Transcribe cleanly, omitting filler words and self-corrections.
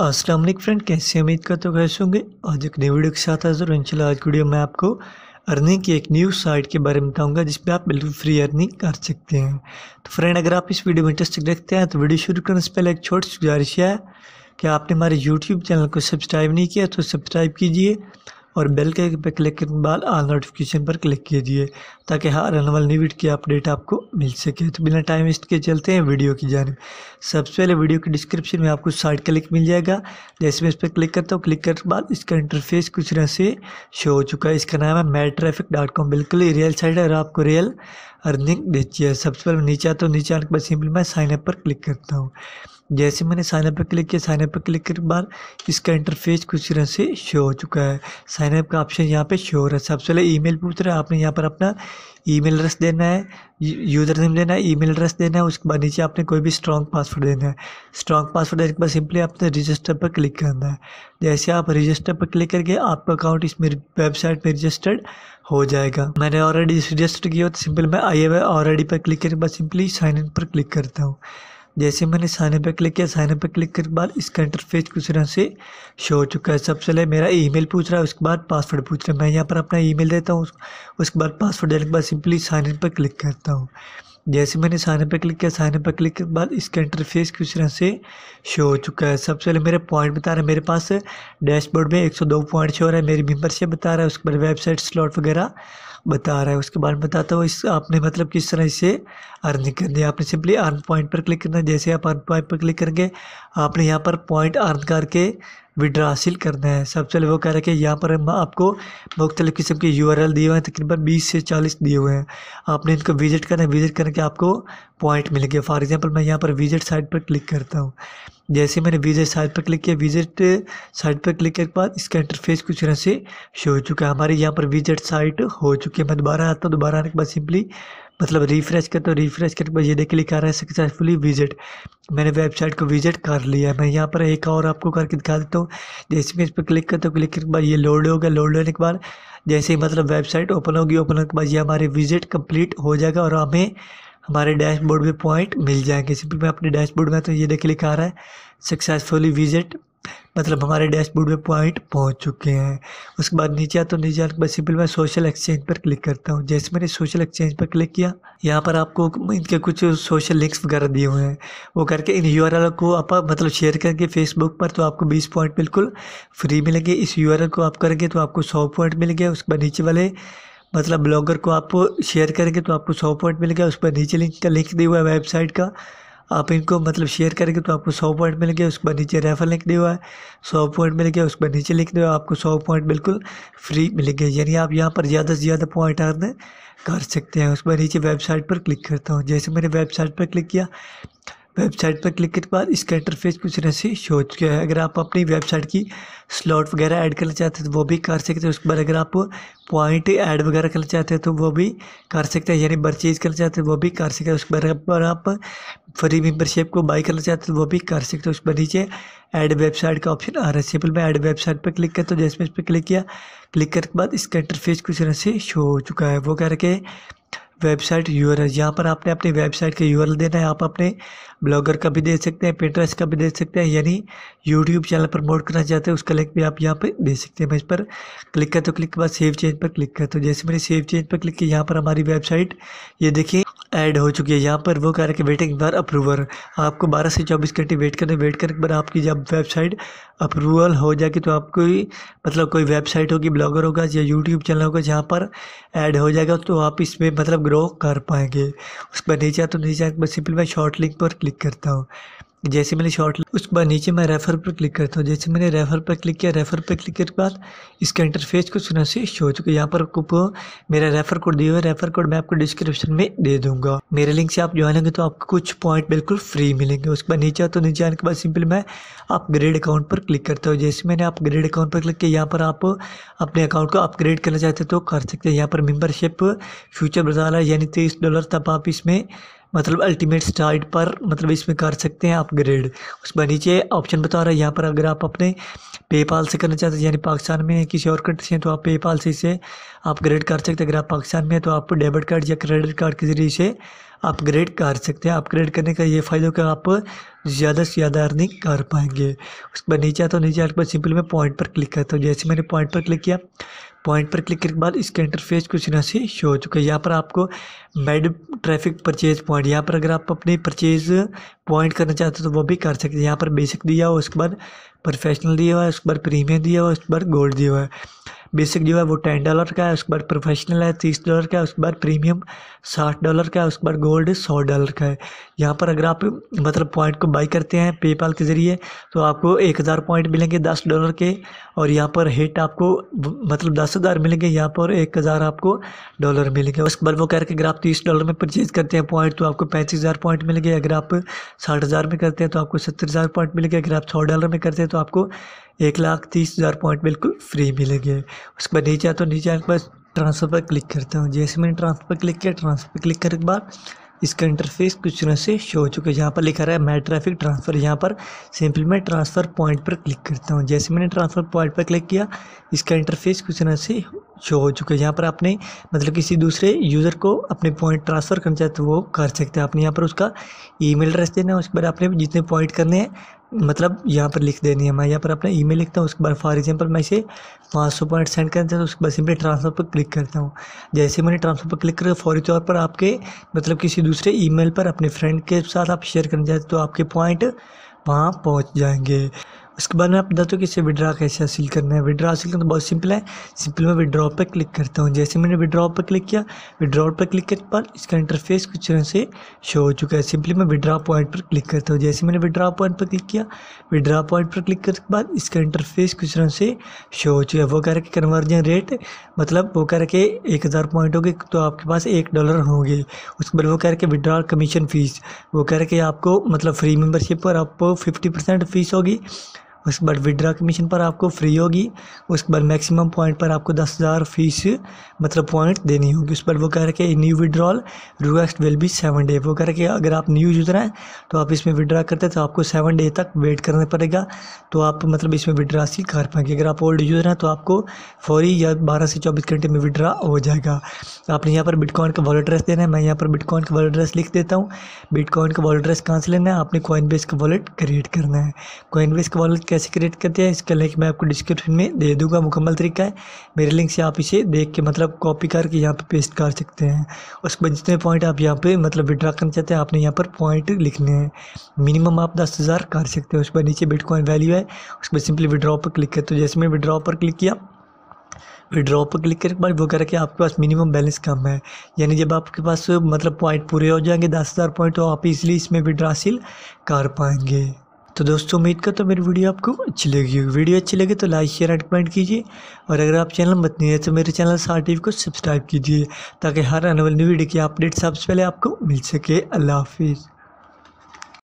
अस्सलाम वालेकुम फ्रेंड, कैसे उम्मीद करते हो कैसे होंगे। आज एक नई वीडियो के साथ हाजिर हूं। इंशाल्लाह आज वीडियो में आपको अर्निंग की एक न्यू साइट के बारे में बताऊंगा जिसमें आप बिल्कुल फ्री अर्निंग कर सकते हैं। तो फ्रेंड अगर आप इस वीडियो में इंटरेस्ट रखते हैं तो वीडियो शुरू करने से पहले एक छोटी सी गुजारिश है कि आपने हमारे यूट्यूब चैनल को सब्सक्राइब नहीं किया तो सब्सक्राइब कीजिए और बेल के पर क्लिक करने के बाद ऑल नोटिफिकेशन पर क्लिक कीजिए ताकि हर आने वाली वीडियो की अपडेट आपको मिल सके। तो बिना टाइम वेस्ट किए चलते हैं वीडियो की जानिब। सबसे पहले वीडियो के डिस्क्रिप्शन में आपको साइट का लिंक मिल जाएगा, जैसे मैं इस पर क्लिक करता हूँ। क्लिक करने के बाद इसका इंटरफेस कुछ तरह से शो हो चुका है। इसका नाम है maadtraffic.com। बिल्कुल ही रियल साइट है और आपको रियल अर्निंग देती है। सबसे पहले नीचे आता हूँ, नीचे आने के बाद सिंपल मैं साइनअप पर क्लिक करता हूँ। जैसे मैंने साइनअप पर क्लिक किया, साइनअप पर क्लिक करने के बाद इसका इंटरफेस कुछ तरह से शो हो चुका है। साइनअप का ऑप्शन यहाँ पे शो हो रहा है। सबसे पहले ईमेल पूछ रहा है, आपने यहाँ पर अपना ईमेल एड्रेस देना है, यूज़र नेम देना है, ईमेल एड्रेस देना है। उसके बाद नीचे आपने कोई भी स्ट्रॉन्ग पासवर्ड देना है। स्ट्रॉन्ग पासवर्ड देने के बाद सिंपली आपने रजिस्टर पर क्लिक करना है। जैसे आप रजिस्टर पर क्लिक करके आपका अकाउंट इस मेरी वेबसाइट पर रजिस्टर्ड हो जाएगा। मैंने ऑलरेडी रजिस्टर किया तो सिंपल मैं आई एम ऑलरेडी पर क्लिक करने के बाद सिंपली साइन इन पर क्लिक करता हूँ। जैसे मैंने साइनअप पर क्लिक किया, साइनअप पर क्लिक करने के बाद इसका इंटरफेस कुछ तरह से शो हो चुका है। सबसे पहले मेरा ईमेल पूछ रहा है, उसके बाद पासवर्ड पूछ रहा है। मैं यहाँ पर अपना ईमेल देता हूँ, उसके बाद पासवर्ड देने के बाद सिंपली साइनअप पर क्लिक करता हूँ। जैसे मैंने साइनअप पर क्लिक किया, साइनअप पर क्लिक करने के बाद इसका इंटरफेस किस तरह से शो हो चुका है। सबसे पहले मेरे पॉइंट बता रहे हैं, मेरे पास डैशबोर्ड में 102 पॉइंट शो हो रहा है। मेरी मेम्बरशिप बता रहा है, उसके बाद वेबसाइट स्लॉट वगैरह बता रहा है। उसके बाद बताता हूँ इस आपने मतलब किस तरह इसे अर्निंग करनी है। आपने सिंपली अर्न पॉइंट पर क्लिक करना है। जैसे आप अर्न पॉइंट पर क्लिक करेंगे आपने यहाँ पर पॉइंट अर्न करके विड्रा हासिल करना है। सबसे पहले वो कह रहा है कि यहाँ पर आपको मुख्तलिफ़ किस्म के URL दिए हुए हैं, तकरीबन 20 से 40 दिए हुए हैं। आपने इनको विजिट करना है, विजिट करके आपको पॉइंट मिलेंगे। फॉर एग्जांपल मैं यहाँ पर विजिट साइट पर क्लिक करता हूँ। जैसे मैंने विजिट साइट पर क्लिक किया, विजिट साइट पर क्लिक करने के बाद इसका इंटरफेस कुछ तरह से शो हो चुका है। हमारे यहाँ पर विजिट साइट हो चुकी है। मैं दोबारा आता हूँ, दोबारा आने के बाद सिंपली मतलब रिफ्रेश करता हूँ। रिफ्रेश करने के बाद ये देखिए लिखा आ रहा है सक्सेसफुली विजिट। मैंने वेबसाइट को विजिट कर लिया। मैं यहाँ पर एक और आपको करके दिखा देता हूँ। जैसे मैं इस पर क्लिक करता हूँ, क्लिक करने के बाद ये लोड होगा। लोड होने के बाद जैसे ही मतलब वेबसाइट ओपन होगी, ओपन होने के बाद ये हमारे विजिट कंप्लीट हो जाएगा और हमें हमारे डैशबोर्ड में पॉइंट मिल जाएंगे। सिंपली मैं अपने डैशबोर्ड में तो ये देखिए लिखा आ रहा है सक्सेसफुली विजिट, मतलब हमारे डैशबोर्ड में पॉइंट पहुंच चुके हैं। उसके बाद नीचे तो नीचे आने के बाद सिंपल मैं सोशल एक्सचेंज पर क्लिक करता हूं। जैसे मैंने सोशल एक्सचेंज पर क्लिक किया, यहाँ पर आपको इनके कुछ सोशल लिंक्स वगैरह दिए हुए हैं, वो करके इन URL को आप मतलब शेयर करके फेसबुक पर तो आपको 20 पॉइंट बिल्कुल फ्री मिलेंगे। इस URL को आप करेंगे तो आपको 100 पॉइंट मिलेंगे। उसके बाद नीचे वाले मतलब ब्लॉगर को आप शेयर करेंगे तो आपको 100 पॉइंट मिलेगा। उस पर नीचे लिंक का लिंक दिया हुआ है वेबसाइट का, आप इनको मतलब शेयर करेंगे तो आपको 100 पॉइंट मिलेंगे। उसके बाद नीचे रेफर लिंक दिया हुआ है, 100 पॉइंट मिलेंगे। उसके बाद नीचे लिंक दिया हुआ है, आपको 100 पॉइंट बिल्कुल फ्री मिलेंगे। यानी आप यहाँ पर ज़्यादा से ज़्यादा पॉइंट अर्न कर सकते हैं। उसके बाद नीचे वेबसाइट पर क्लिक करता हूँ। जैसे मैंने वेबसाइट पर क्लिक किया, वेबसाइट पर क्लिक करने के बाद इसका इंटरफेस कुछ तरह से शो हो चुका है। अगर आप अपनी वेबसाइट की स्लॉट वगैरह ऐड करना चाहते हैं तो वो भी कर सकते हैं। उसके बाद अगर आप पॉइंट ऐड वगैरह करना चाहते हैं तो वो भी कर सकते हैं, यानी परचेज़ करना चाहते हैं वो भी कर सकते हैं। उसके बाद आप फ्री मेम्बरशिप को बाई करना चाहते हैं वो भी कर सकते हैं। उसके बाद नीचे ऐड वेबसाइट का ऑप्शन आ रहा है। सिंपल मैं ऐड वेबसाइट पर क्लिक करता हूँ। जैसे मैं इस पर क्लिक किया, क्लिक करने के बाद इसका इंटरफेस कुछ तरह से शो हो चुका है। वो करके वेबसाइट URL, यहाँ पर आपने अपनी वेबसाइट का URL देना है। आप अपने ब्लॉगर का भी दे सकते हैं, पिंटरेस्ट का भी दे सकते हैं, यानी यूट्यूब चैनल प्रमोट करना चाहते हैं उसका लिंक भी आप यहाँ पर दे सकते हैं। मैं इस पर क्लिक करता हूँ, क्लिक के बाद सेव चेंज पर क्लिक करता हूँ। जैसे मैंने सेव चेंज पर क्लिक किया, यहाँ पर हमारी वेबसाइट ये देखिए ऐड हो चुकी है। यहाँ पर वो कह रहा है कि वेटिंग फॉर अप्रूवल, आपको 12 से 24 घंटे वेट करना है। वेट करने के बाद आपकी जब वेबसाइट अप्रूवल हो जाएगी तो आपको मतलब कोई वेबसाइट होगी, ब्लॉगर होगा या यूट्यूब चैनल होगा जहाँ पर ऐड हो जाएगा तो आप इसमें मतलब ग्रो कर पाएंगे। उसके बाद नीचे तो नीचे आकर सिंपल मैं शॉर्ट लिंक पर क्लिक करता हूँ। जैसे मैंने शॉर्ट, उसके बाद नीचे मैं रेफ़र पर क्लिक करता हूँ। जैसे मैंने रेफ़र पर क्लिक किया, रेफ़र पर क्लिक करने के बाद इसका इंटरफेस कुछ तरह से शो हो चुका है। यहाँ पर आपको मेरा रेफ़र कोड दिया हुआ है, रेफ़र कोड मैं आपको डिस्क्रिप्शन में दे दूंगा। मेरे लिंक से आप ज्वाइन होंगे तो आपको कुछ पॉइंट बिल्कुल फ्री मिलेंगे। उसके बाद नीचे तो नीचे आने के बाद सिंपल मैं अपग्रेड अकाउंट पर क्लिक करता हूँ। जैसे मैंने अपग्रेड अकाउंट पर क्लिक किया, यहाँ पर आप अपने अकाउंट को अपग्रेड करना चाहते हैं तो कर सकते हैं। यहाँ पर मेम्बरशिप फ्यूचर बता रहा है, यानी $23 तक आप इसमें मतलब अल्टीमेट साइट पर मतलब इसमें कर सकते हैं अपग्रेड। उसके बाद नीचे ऑप्शन बता रहा है, यहाँ पर अगर आप अपने पेपाल से करना चाहते हैं यानी पाकिस्तान में किसी और कंट्री से हैं तो आप पेपाल से इसे अपग्रेड कर सकते हैं। अगर आप पाकिस्तान में हैं तो आप डेबिट कार्ड या क्रेडिट कार्ड के जरिए इसे अपग्रेड कर सकते हैं। अपग्रेड करने का ये फ़ायदा होगा, आप ज़्यादा से ज़्यादा अर्निंग कर पाएंगे। उसके बाद नीचे आता हूँ, नीचे आने के बाद सिंपल मैं पॉइंट पर क्लिक करता हूँ। जैसे मैंने पॉइंट पर क्लिक किया, पॉइंट पर क्लिक करने के बाद इसका इंटरफेस कुछ ना से शो हो चुका है। यहाँ पर आपको मैड ट्रैफिक परचेज पॉइंट, यहाँ पर अगर आप अपने परचेज पॉइंट करना चाहते हो तो वो भी कर सकते हैं। यहाँ पर बेसिक दिया हुआ, उसके बाद प्रोफेशनल दिया हुआ है, उसके बाद प्रीमियम दिया हुआ है, उसके बाद गोल्ड दिया हुआ है। बेसिक जो है वो $10 का है, उसके बाद प्रोफेशनल है $30 का, उसके बाद प्रीमियम $60 का, उसके बाद गोल्ड $100 का है। यहाँ पर अगर आप मतलब पॉइंट को बाई करते हैं पेपाल के ज़रिए तो आपको 1000 पॉइंट मिलेंगे $10 के, और यहाँ पर हिट आपको मतलब 10,000 मिलेंगे, यहाँ पर 1,000 आपको डॉलर मिलेंगे। उसके बाद वो कह रहे हैं कि अगर आप $30 में परचेज़ करते हैं पॉइंट तो आपको 35,000 पॉइंट मिलेंगे, अगर आप 60,000 में करते हैं तो आपको 70,000 पॉइंट मिलेंगे, अगर आप $100 में करते हैं तो आपको 1,30,000 पॉइंट बिल्कुल फ्री मिलेंगे। उसके बाद नीचे आता हूँ, नीचे आने के बाद ट्रांसफ़र पर क्लिक करता हूँ। जैसे मैंने ट्रांसफ़र पर क्लिक किया, ट्रांसफ़र पर क्लिक करने के बाद इसका इंटरफेस कुछ तरह से शो हो चुका है। यहाँ पर लिखा रहा है मैड ट्रैफिक ट्रांसफ़र, यहाँ पर सिंपली मैं ट्रांसफ़र पॉइंट पर क्लिक करता हूँ। जैसे मैंने ट्रांसफ़र पॉइंट पर क्लिक किया, इसका इंटरफेस कुछ तरह से शो हो चुका है। यहाँ पर आपने मतलब किसी दूसरे यूज़र को अपने पॉइंट ट्रांसफ़र करना चाहते हो वो कर सकते हैं। आपने यहाँ पर उसका ईमेल एड्रेस देना है, उसके बाद आपने जितने पॉइंट करने हैं मतलब यहाँ पर लिख देनी है। मैं यहाँ पर अपना ईमेल लिखता हूँ, उसके बाद फॉर एग्जांपल मैं इसे 500 पॉइंट सेंड करता हूँ, उसके बाद सिंपली ट्रांसफ़र पर क्लिक करता हूँ। जैसे मैंने ट्रांसफ़र पर क्लिक करा, फौरी तौर पर आपके मतलब किसी दूसरे ईमेल पर अपने फ्रेंड के साथ आप शेयर करना चाहते हो तो आपके पॉइंट वहाँ पहुँच जाएंगे। उसके बाद मैं आप बताता हूँ कि इसे विड्रॉ कैसे हासिल करना है। विड्रॉ हासिल करना तो बहुत सिंपल है, सिंपल मैं विड्रॉ पर क्लिक करता हूँ। जैसे मैंने विड्रॉ पर क्लिक किया, विड्रॉ पर क्लिक करने पर इसका इंटरफेस कुछ तरह से शो हो चुका है। सिंपली मैं विड्रॉ पॉइंट पर क्लिक करता हूँ। जैसे मैंने विड्रॉ पॉइंट पर क्लिक किया, विड्रॉ पॉइंट पर क्लिक करने के बाद इसका इंटरफेस कुछ तरह से शो हो चुका है। वो कह रहा है कि कन्वर्जन रेट मतलब वो कह रहा है कि 1,000 पॉइंट होगी तो आपके पास $1 होंगे। उसके बाद वो कह रहा है कि विड्रॉ कमीशन फ़ीस, वो कह रहा है कि आपको मतलब फ्री मेम्बरशिप पर आपको 50% फ़ीस होगी, उसके बाद विड्रॉ कमीशन पर आपको फ्री होगी, उसके बाद मैक्सिमम पॉइंट पर आपको 10,000 फीस मतलब पॉइंट देनी होगी। उस पर वो कह रहा है कि new withdrawal request will be 7 day, वो कह रहा है कि अगर आप न्यू यूज़र हैं तो आप इसमें विड्रॉ करते हैं तो आपको 7 डे तक वेट करना पड़ेगा, तो आप मतलब इसमें विड्रॉ हासिल कर पाएंगे। अगर आप ओल्ड यूज़र हैं तो आपको फौरी या 12 से 24 घंटे में विड्रॉ हो जाएगा। आपने यहाँ पर बिटकॉइन का वॉलेट एड्रेस देना है, मैं यहाँ पर बिटकॉइन का वॉलेट एड्रेस लिख देता हूँ। बिटकॉइन का वॉलेट एड्रेस कहाँ से लेना है, आपने कॉइनबेस का वॉलेट क्रिएट करना है। कॉइनबेस का वॉलेट कैसे क्रिएट करते हैं इसका लिंक मैं आपको डिस्क्रिप्शन में दे दूंगा, मुकम्मल तरीका है मेरे लिंक से, आप इसे देख के मतलब कॉपी करके यहाँ पे पेस्ट कर सकते हैं। उसके बाद जितने पॉइंट आप यहाँ पे मतलब विड्रॉ करना चाहते हैं आपने यहाँ पर पॉइंट लिखने हैं, मिनिमम आप 10,000 कर सकते हैं। उसके बाद नीचे बिटकॉइन वैल्यू है, उसके बाद सिंपली विड्रॉ पर क्लिक करते हो। जैसे मैं विड्रॉ पर क्लिक किया, विड्रॉ पर क्लिक करने के बाद वो कह रहा है कि आपके पास मिनिमम बैलेंस कम है, यानी जब आपके पास मतलब पॉइंट पूरे हो जाएंगे 10,000 पॉइंट तो आप इजीली इसमें विड्रॉ हासिल कर पाएंगे। तो दोस्तों उम्मीद करता हूँ मेरी वीडियो आपको अच्छी लगी होगी। वीडियो अच्छी लगी तो लाइक शेयर एंड कमेंट कीजिए, और अगर आप चैनल मत नहीं है तो मेरे चैनल SAR TV को सब्सक्राइब कीजिए ताकि हर आने वाली वीडियो की अपडेट सबसे पहले आपको मिल सके। अल्लाह हाफिज़।